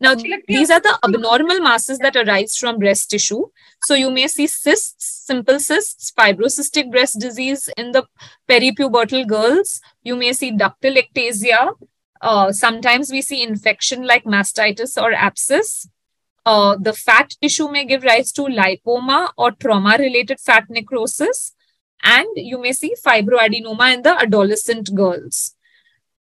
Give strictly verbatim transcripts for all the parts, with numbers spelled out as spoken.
Now, these are the abnormal masses that arise from breast tissue. So you may see cysts, simple cysts, fibrocystic breast disease in the peripubertal girls. You may see ductal ectasia. Uh, sometimes we see infection like mastitis or abscess. Uh, the fat tissue may give rise to lipoma or trauma-related fat necrosis. And you may see fibroadenoma in the adolescent girls.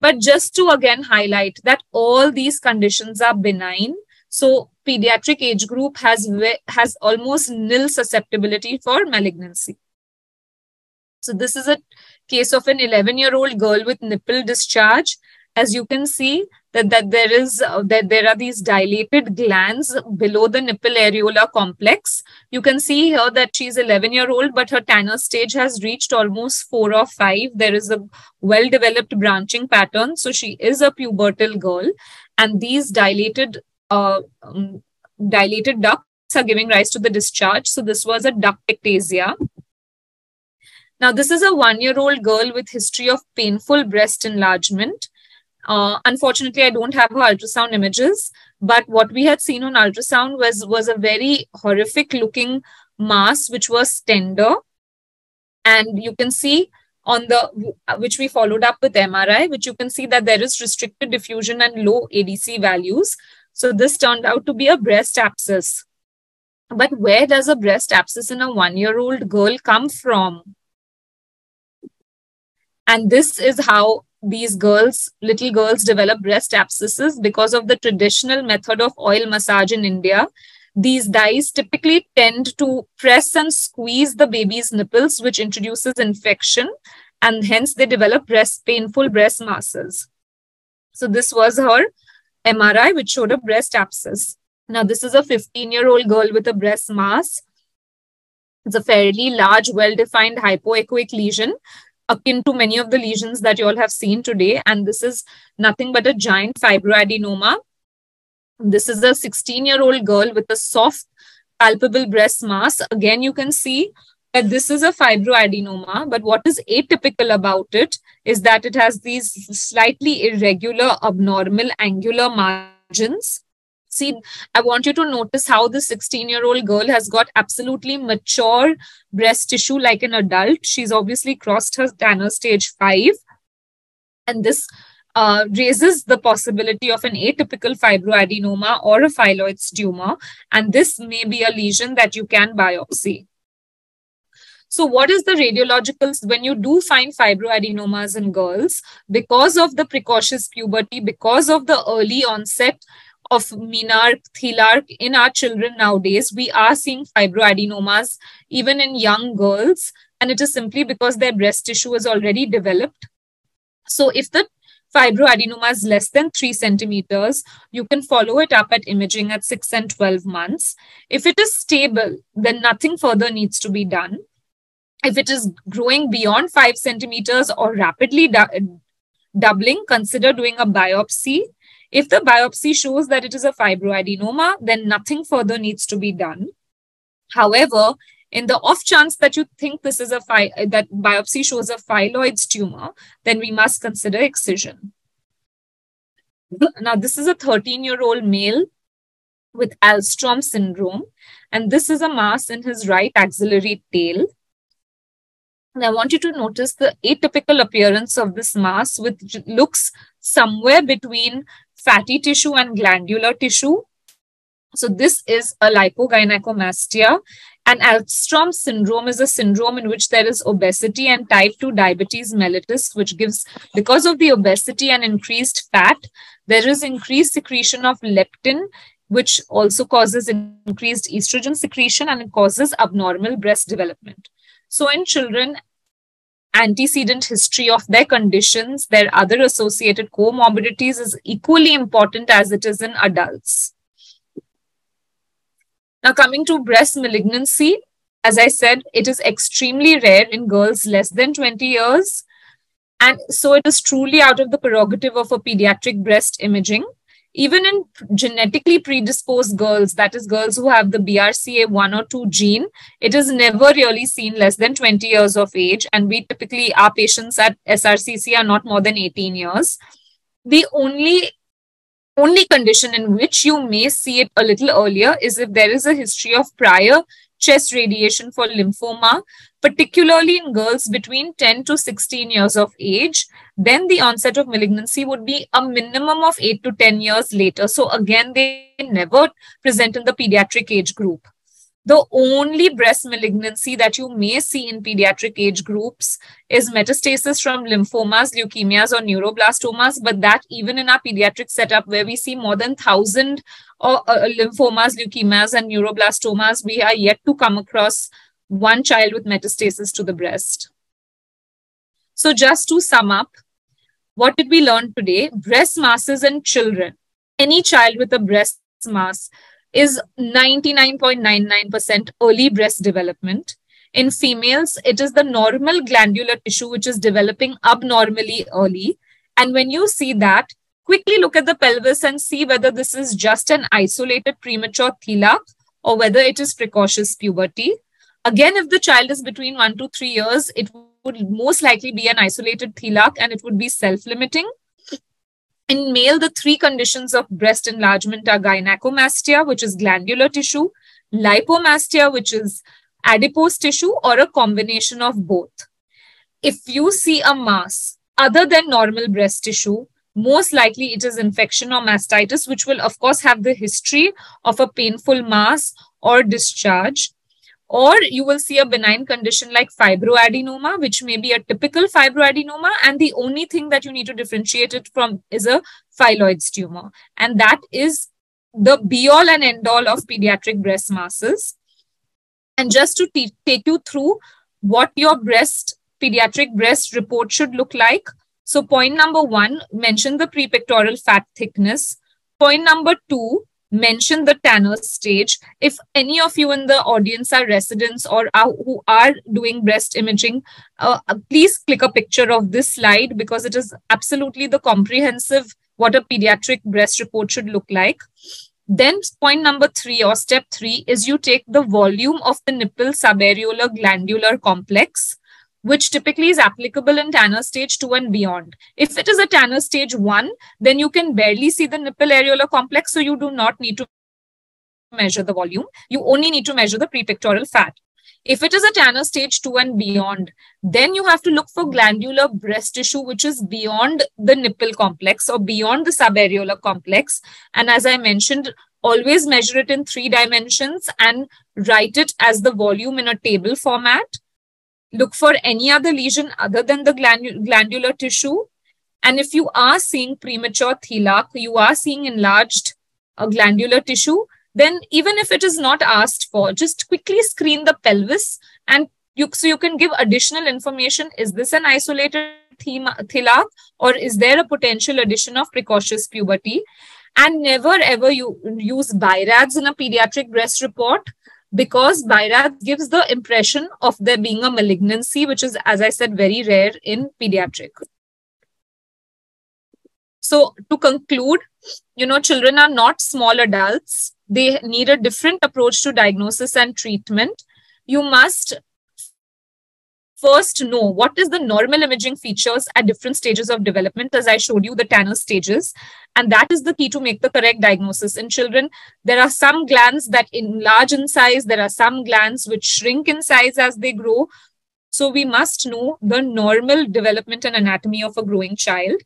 But just to again highlight that all these conditions are benign. So pediatric age group has, has almost nil susceptibility for malignancy. So this is a case of an eleven-year-old girl with nipple discharge. As you can see that, that, there is, uh, that there are these dilated glands below the nipple areola complex. You can see here that she's eleven year old, but her Tanner stage has reached almost four or five. There is a well-developed branching pattern. So she is a pubertal girl. And these dilated, uh, um, dilated ducts are giving rise to the discharge. So this was a duct ectasia. Now, this is a one-year-old girl with history of painful breast enlargement. Uh, unfortunately, I don't have her ultrasound images, but what we had seen on ultrasound was, was a very horrific looking mass, which was tender. And you can see on the, which we followed up with M R I, which you can see that there is restricted diffusion and low A D C values. So this turned out to be a breast abscess. But where does a breast abscess in a one-year-old girl come from? And this is how these girls, little girls, develop breast abscesses because of the traditional method of oil massage in India. These dyes typically tend to press and squeeze the baby's nipples, which introduces infection, and hence they develop breast, painful breast masses. So this was her M R I, which showed a breast abscess. Now this is a fifteen-year-old girl with a breast mass. It's a fairly large, well-defined hypoechoic lesion, akin to many of the lesions that you all have seen today. And this is nothing but a giant fibroadenoma. This is a sixteen-year-old girl with a soft, palpable breast mass. Again, you can see that this is a fibroadenoma, but what is atypical about it is that it has these slightly irregular, abnormal, angular margins. See, I want you to notice how the sixteen-year-old girl has got absolutely mature breast tissue like an adult. She's obviously crossed her Tanner stage five. And this uh, raises the possibility of an atypical fibroadenoma or a phylloids tumor. And this may be a lesion that you can biopsy. So what is the radiological, when you do find fibroadenomas in girls, because of the precocious puberty, because of the early onset of menarche, thelarche in our children nowadays, we are seeing fibroadenomas even in young girls, and it is simply because their breast tissue is already developed. So if the fibroadenoma is less than three centimeters, you can follow it up at imaging at six and twelve months. If it is stable, then nothing further needs to be done. If it is growing beyond five centimeters or rapidly doubling, consider doing a biopsy. If the biopsy shows that it is a fibroadenoma, then nothing further needs to be done. However, in the off chance that you think this is a that biopsy shows a phylloids tumor, then we must consider excision. Now, this is a thirteen-year-old male with Alström syndrome, and this is a mass in his right axillary tail. And I want you to notice the atypical appearance of this mass, which looks somewhere between fatty tissue and glandular tissue. So this is a lipogynecomastia, and Alström syndrome is a syndrome in which there is obesity and type two diabetes mellitus, which gives, because of the obesity and increased fat, there is increased secretion of leptin, which also causes increased estrogen secretion, and it causes abnormal breast development. So in children, antecedent history of their conditions, their other associated comorbidities is equally important as it is in adults. Now, coming to breast malignancy, as I said, it is extremely rare in girls less than twenty years. And so it is truly out of the prerogative of a pediatric breast imaging. Even in genetically predisposed girls, that is girls who have the B R C A one or two gene, it is never really seen less than twenty years of age. And we typically, our patients at S R C C are not more than eighteen years. The only only condition in which you may see it a little earlier is if there is a history of prior chest radiation for lymphoma, particularly in girls between ten to sixteen years of age, then the onset of malignancy would be a minimum of eight to ten years later. So again, they never present in the pediatric age group. The only breast malignancy that you may see in pediatric age groups is metastasis from lymphomas, leukemias, or neuroblastomas. But that even in our pediatric setup where we see more than one thousand uh, uh, lymphomas, leukemias, and neuroblastomas, we are yet to come across one child with metastasis to the breast. So just to sum up, what did we learn today? Breast masses in children. Any child with a breast mass is ninety-nine point nine nine percent early breast development. In females, it is the normal glandular tissue which is developing abnormally early. And when you see that, quickly look at the pelvis and see whether this is just an isolated premature thelak or whether it is precocious puberty. Again, if the child is between one to three years, it would most likely be an isolated thelak and it would be self-limiting. In male, the three conditions of breast enlargement are gynecomastia, which is glandular tissue, lipomastia, which is adipose tissue, or a combination of both. If you see a mass other than normal breast tissue, most likely it is infection or mastitis, which will, of course, have the history of a painful mass or discharge. Or you will see a benign condition like fibroadenoma, which may be a typical fibroadenoma. And the only thing that you need to differentiate it from is a phylloids tumor. And that is the be-all and end-all of pediatric breast masses. And just to take you through what your breast, pediatric breast report should look like. So point number one, mention the prepectoral fat thickness. Point number two, mention the Tanner stage. If any of you in the audience are residents or are, who are doing breast imaging, uh, please click a picture of this slide because it is absolutely the comprehensive what a pediatric breast report should look like. Then point number three or step three is you take the volume of the nipple subareolar glandular complex, which typically is applicable in Tanner stage two and beyond. If it is a Tanner stage one, then you can barely see the nipple areolar complex, so you do not need to measure the volume. You only need to measure the prepectoral fat. If it is a Tanner stage two and beyond, then you have to look for glandular breast tissue, which is beyond the nipple complex or beyond the subareolar complex. And as I mentioned, always measure it in three dimensions and write it as the volume in a table format. Look for any other lesion other than the glandu glandular tissue. And if you are seeing premature thelak, you are seeing enlarged uh, glandular tissue, then even if it is not asked for, just quickly screen the pelvis and you, so you can give additional information. Is this an isolated thelak or is there a potential addition of precocious puberty? And never ever you use B I-RADS in a pediatric breast report, because B I-RADS gives the impression of there being a malignancy, which is, as I said, very rare in pediatric. So to conclude, you know, children are not small adults. They need a different approach to diagnosis and treatment. You must first know what is the normal imaging features at different stages of development, as I showed you the Tanner stages. And that is the key to make the correct diagnosis in children. There are some glands that enlarge in size. There are some glands which shrink in size as they grow. So we must know the normal development and anatomy of a growing child.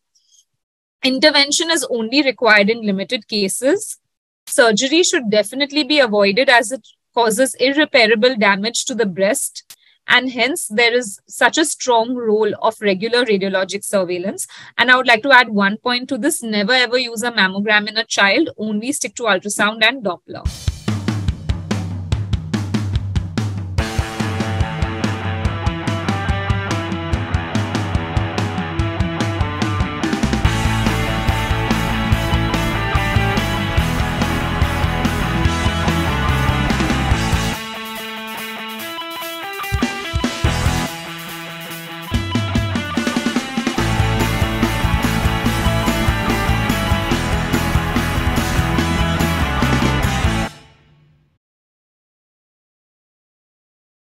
Intervention is only required in limited cases. Surgery should definitely be avoided as it causes irreparable damage to the breast. And hence, there is such a strong role of regular radiologic surveillance. And I would like to add one point to this. Never ever use a mammogram in a child. Only stick to ultrasound and Doppler.